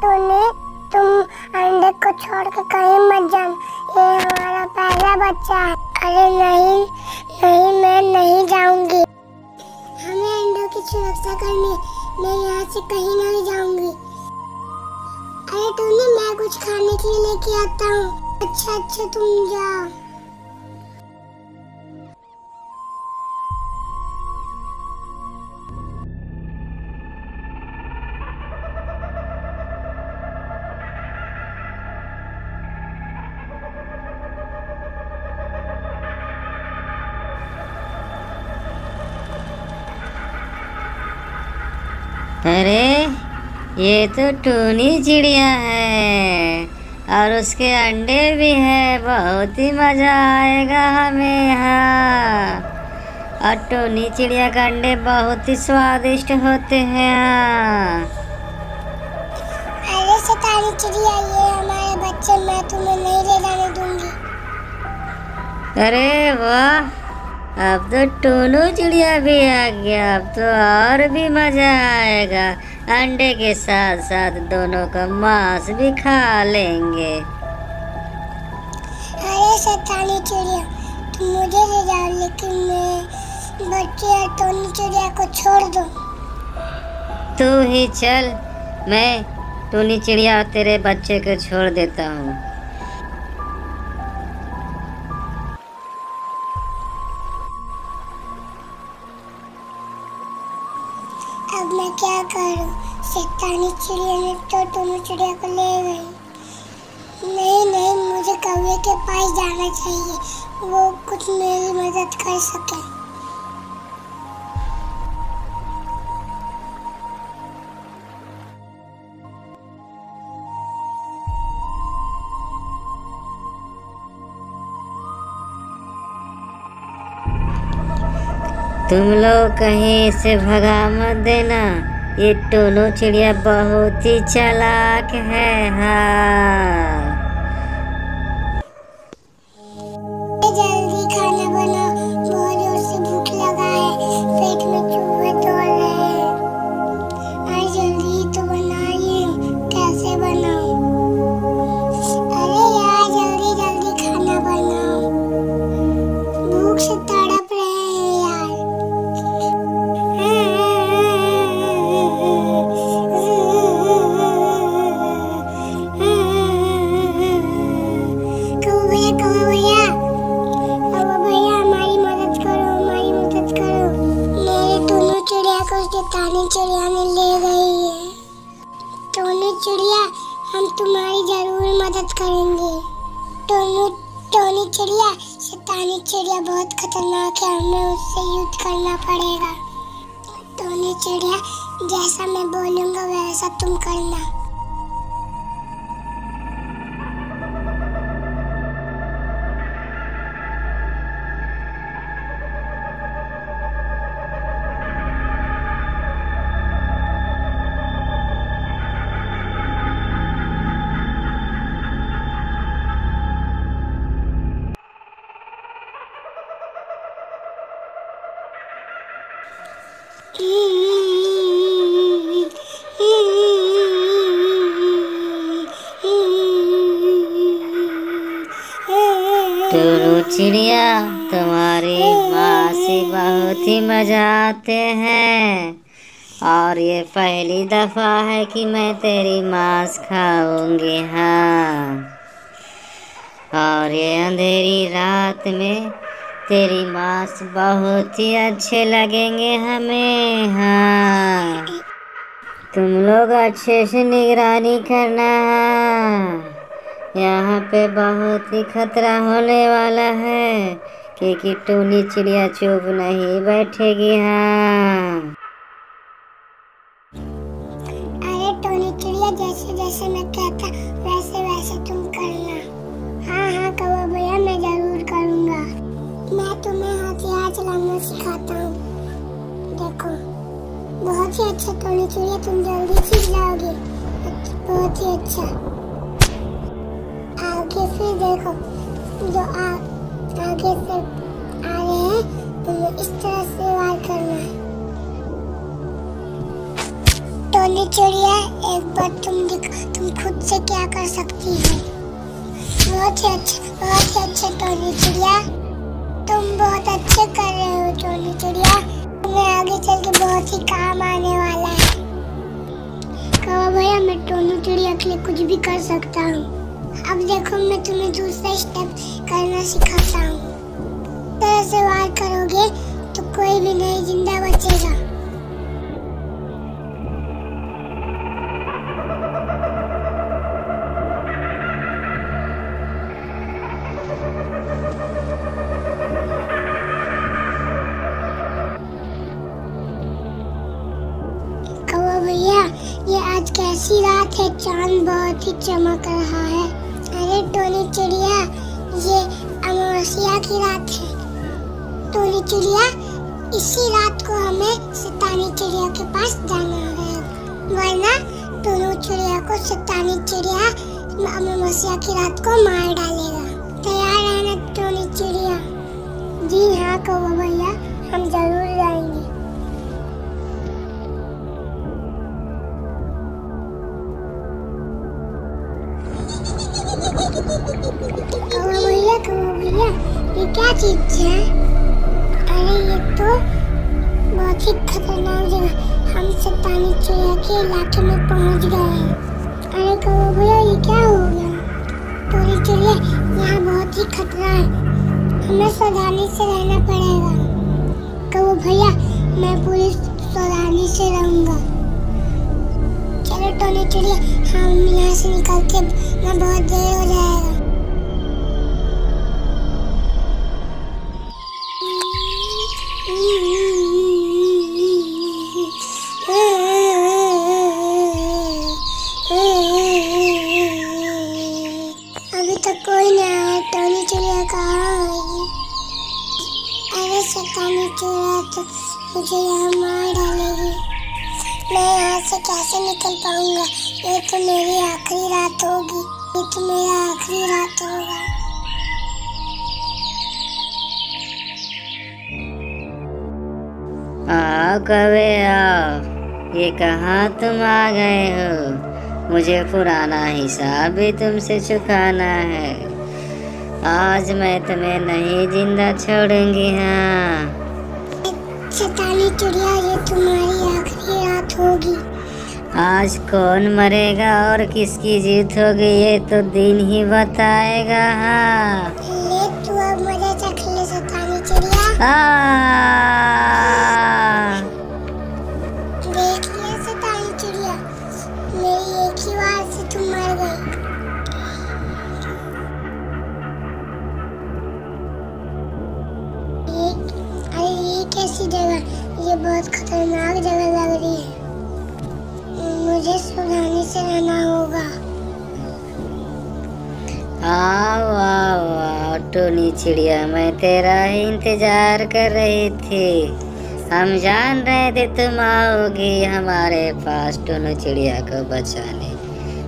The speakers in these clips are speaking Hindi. टूनी, तुम अंडे को छोड़ के कहीं मत जाओ, ये हमारा पहला बच्चा है। अरे नहीं नहीं, मैं नहीं जाऊंगी, हमें अंडों की सुरक्षा करनी, मैं यहाँ से कहीं नहीं जाऊंगी। अरे टूनी, मैं कुछ खाने के लिए लेके आता हूँ। अच्छा, तुम जाओ। अरे ये तो टूनी चिड़िया है और उसके अंडे भी हैं, बहुत ही मज़ा आएगा हमें यहाँ। और टूनी चिड़िया के अंडे बहुत ही स्वादिष्ट होते हैं। अरे शैतानी चिड़िया, ये हमारे बच्चे मैं तुम्हें नहीं ले जाने दूंगी। अरे वाह, अब तो टूनू चिड़िया भी आ गया, अब तो और भी मज़ा आएगा। अंडे के साथ साथ दोनों का मांस भी खा लेंगे। अरे शैतानी चिड़िया, तुम मुझे ले जाओ, लेकिन मैं बच्चे और टूनू चिड़िया को छोड़ दो। तू ही चल, मैं टूनी चिड़िया और तेरे बच्चे को छोड़ देता हूँ। अब मैं क्या करूं? शैतानी चिड़िया ने तो टूनी चिड़िया को ले गई। नहीं, मुझे कौवे के पास जाना चाहिए, वो कुछ मेरी मदद कर सके। तुम लोग कहीं से भगा मत देना, ये टूनू चिड़िया बहुत ही चालाक है। हाँ, जल्दी खाना बनाओ, बहुत जोर से भूख लगा है, पेट में चूहे दौड़ रहे हैं। और जल्दी तो बनाइए, कैसे बनाओ? अरे यार, जल्दी खाना बनाओ, भूख से तड़प रहे हैं। शैतानी चिड़िया ने ले गई है। टूनी चिड़िया, हम तुम्हारी जरूर मदद करेंगे। टूनी चिड़िया, शैतानी चिड़िया बहुत खतरनाक है, हमें उससे युद्ध करना पड़ेगा। टूनी चिड़िया, जैसा मैं बोलूँगा वैसा तुम करना। टूनू चिड़िया, तुम्हारी माँ से बहुत ही मज़ा आते हैं, और ये पहली दफ़ा है कि मैं तेरी मांस खाऊंगी। हाँ, और ये अंधेरी रात में तेरी मांस बहुत ही अच्छे लगेंगे हमें। हाँ, तुम लोग अच्छे से निगरानी करना, यहाँ पे बहुत ही खतरा होने वाला है, क्योंकि टूनी चिड़िया चुप नहीं बैठेगी। हाँ, अरे टूनी चिड़िया, जैसे जैसे मैं कहता वैसे वैसे तुम करना। हाँ कौवा भैया, मैं जरूर करूँगा। मैं तुम्हें हथियार चलाना सिखाता हूँ, देखो बहुत ही अच्छा। टूनी चिड़िया, तुम जल्दी सीख जाओगे, बहुत ही अच्छा। आगे फिर देखो, जो आगे से आ रहे हैं, तुम्हें इस तरह से वार करना है। टूनी टुनी चिड़िया, एक बार तुम खुद से क्या कर सकती है। बहुत ही अच्छे टुनी चिड़िया, तुम बहुत अच्छे कर रहे हो टुनी चिड़िया। तुम्हें आगे चल के बहुत ही काम आने वाला है। कहो भैया, मैं टुनी चिड़िया के लिए कुछ भी कर सकता हूँ। अब देखो, मैं तुम्हें दूसरा स्टेप करना सिखाता हूँ। तरह से वार करोगे तो कोई भी नहीं जिंदा बचेगा। भैया, ये आज कैसी रात है, चांद बहुत ही चमक रहा है। अरे टुनी चिड़िया, ये अमावस्या की रात है। टुनी चिड़िया, इसी रात को हमें शैतानी चिड़िया के पास जाना है, वरना टुनी चिड़िया को शैतानी चिड़िया अमावस्या की रात को मार डालेगा। तैयार रहना टुनी चिड़िया। जी हाँ कौवा भैया, हम जरूर जाएंगे। कौवा भैया, ये क्या चीज है? अरे ये तो बहुत ही खतरनाक जगह, हम शैतानी चिड़िया के इलाके में पहुंच गए हैं। अरे कौवा भैया, ये क्या हो गया? टुनी चिड़िया, यहाँ बहुत ही खतरा है, हमें सावधानी से रहना पड़ेगा। कौवा भैया, मैं पूरी सावधानी से रहूँगा। चलो टुनी चिड़िया, हम यहाँ से निकल के ना बहुत देर हो जाएगा। कोई ना, टुनी चिड़िया कहाँ होगी? अरे शैतानी चिड़िया तो मुझे यहाँ मार डालेगी। मैं यहाँ से कैसे निकल पाऊँगा? ये तो मेरी आखिरी रात होगी, ये तो मेरा आखिरी रात होगा। आओ कौवे आओ, ये कहाँ तुम आ गए हो? मुझे पुराना हिसाब भी तुमसे चुकाना है। आज मैं तुम्हें नहीं जिंदा छोड़ूंगी। हाँ शैतानी चिड़िया, ये तुम्हारी आखिरी रात होगी। आज कौन मरेगा और किसकी जीत होगी, ये तो दिन ही बताएगा। हाँ ले, तू अब मजा चख ले शैतानी चिड़िया। देख लिया शैतानी चिड़िया, मेरी एक ही बार से तुम मर गए। अरे ये कैसी जगह, ये बहुत खतरनाक जगह लग रही है। मुझे सावधानी से रहना होगा। आओ आओ आओ टुनी चिड़िया, मैं तेरा ही इंतजार कर रही थी। हम जान रहे थे तुम आओगी हमारे पास टुनी चिड़िया को बचाने,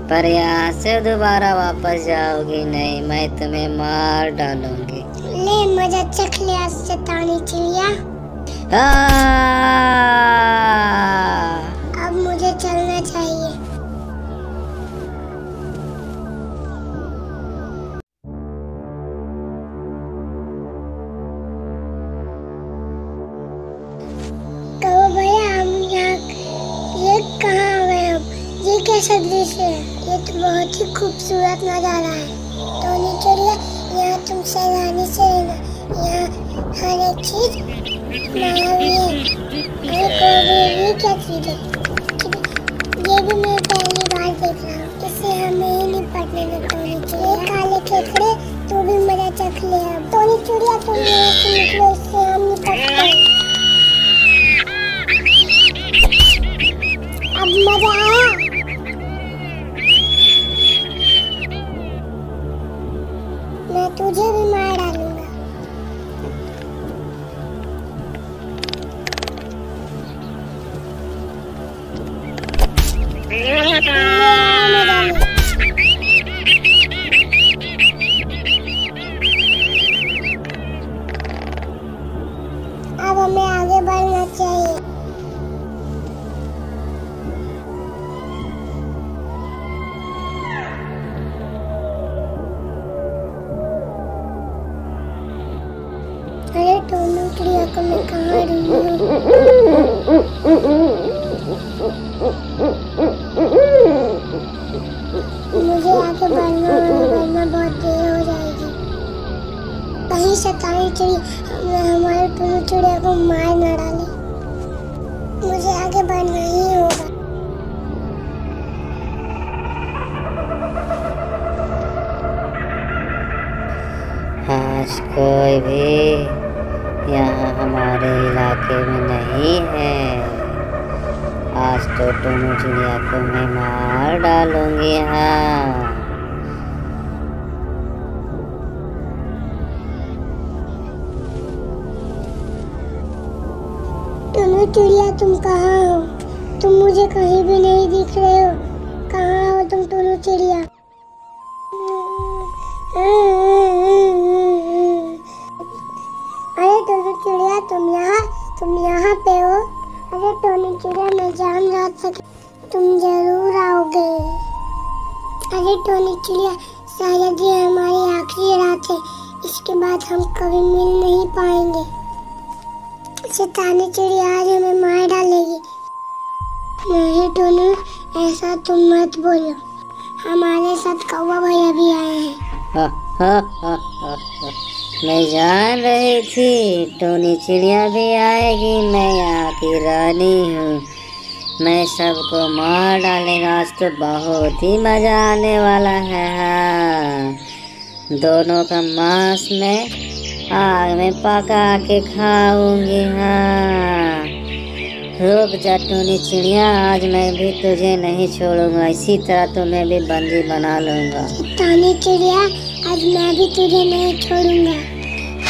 पर यहाँ से दोबारा वापस जाओगी नहीं, मैं तुम्हें मार डालूंगी। ले मजा चख लिया शैतानी चिड़िया। अब मुझे चलना चाहिए। कैसा दृश्य है, ये तो बहुत ही खूबसूरत नज़ारा है। टुनी चिड़िया, यहाँ तुम सावधानी से रहना, यहाँ हर एक चीज मायावी है। ये क्या चीज़ है? ये भी मैं पहली बार देख रहा हूँ, इससे हमें ही निपटने में टुनी चिड़िया। काले खेखड़े, तू भी मजा चख ले। अब टुनी चिड़िया, तुम यहाँ से निकलो, इससे हम निपटते। अब मजा आया? तुझे भी मार डालूंगा। अब हमें आगे बढ़ना चाहिए। अरे टूनू चिड़िया को मैं कहाँ रही हूँ, मुझे आगे बढ़ना बहुत देर हो जाएगी। कहीं शैतानी चिड़िया हमारे टूनू चिड़िया को मार ना डाले, मुझे आगे बढ़ना ही होगा। आज कोई भी यहाँ हमारे इलाके में नहीं है। आज तो टूनू चिड़िया को मैं मार डालूंगी। हाँ, टूनू चिड़िया तुम कहाँ हो? तुम मुझे कहीं भी नहीं दिख रहे हो। कहाँ हो तुम टूनू चिड़िया? चिड़िया तुम यहाँ पे हो? अरे टूनू चिड़िया मैं जान रात सके तुम जरूर आओगे। अरे टूनू चिड़िया शायद ये हमारी आखिरी रात है, इसके बाद हम कभी मिल नहीं पाएंगे। शैतानी चिड़िया आज हमें मार डालेगी। नहीं टूनू, ऐसा तुम मत बोलो, हमारे साथ कौवा भैया भी आए हैं। मैं जान रही थी टूनी चिड़िया भी आएगी। मैं यहाँ की रानी हूँ, मैं सबको मार डालेगा। आज तो बहुत ही मज़ा आने वाला है। हाँ, दोनों का मांस मैं आग में पका के खाऊंगी। हाँ, रुक जा टूनी चिड़िया, आज मैं भी तुझे नहीं छोड़ूंगा। इसी तरह तुम्हें भी बंदी बना लूँगा। टूनी चिड़िया आज मैं भी तुझे नहीं छोड़ूंगा।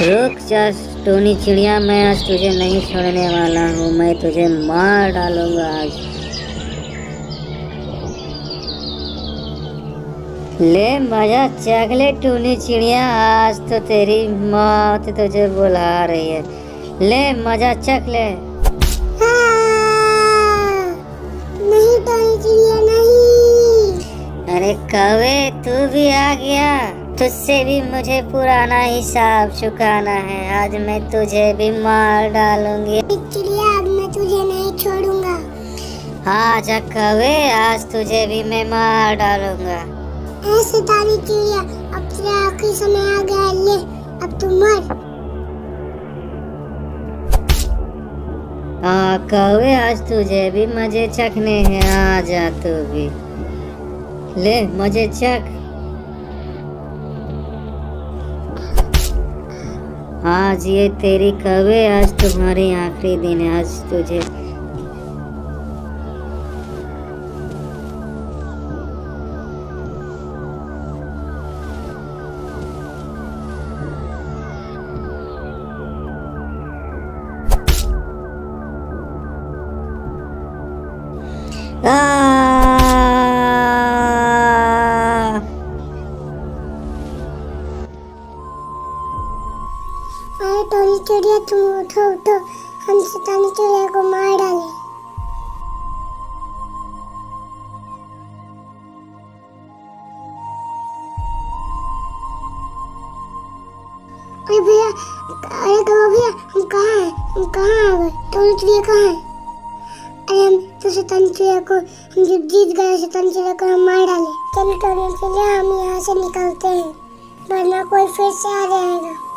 रुक जा टूनी चिड़िया, मैं आज तुझे नहीं छोड़ने वाला हूँ। मैं तुझे मार डालूंगा आज। ले मजा चख ले टूनी चिड़िया, आज तो तेरी मौत तुझे बुला रही है। ले मजा चख ले। नहीं टूनी चिड़िया नहीं। अरे कौवे तू भी आ गया, तुझसे भी मुझे पुराना हिसाब चुकाना है। आज मैं तुझे भी मार डालूंगी। चिड़िया अब मैं तुझे नहीं छोड़ूंगा। हाँ जा कौवे, आज तुझे भी मैं मार डालूंगा। ऐ शैतानी चिड़िया अब तेरा आखिरी समय आ गया, ले अब तू मर। हाँ कौवे, आज तुझे भी मजे चखने हैं। आ जा तू भी, ले मजे चख। आज ये तेरी कवे, आज तुम्हारे आखिरी दिन है। आज तुझे टूनी चिड़िया तुम उठो उठो, हम शैतानी चिड़िया को मार डाले। अरे भैया, अरे कौवा भैया हम कहाँ हैं? हम कहाँ आ गए? टूनी चिड़िया कहाँ है? अरे हम तो शैतानी चिड़िया को हम जीत गए। शैतानी चिड़िया को हम मार डाले। चलो टूनी चिड़िया हम यहाँ से निकलते हैं, वरना कोई फिर से आ जाएगा।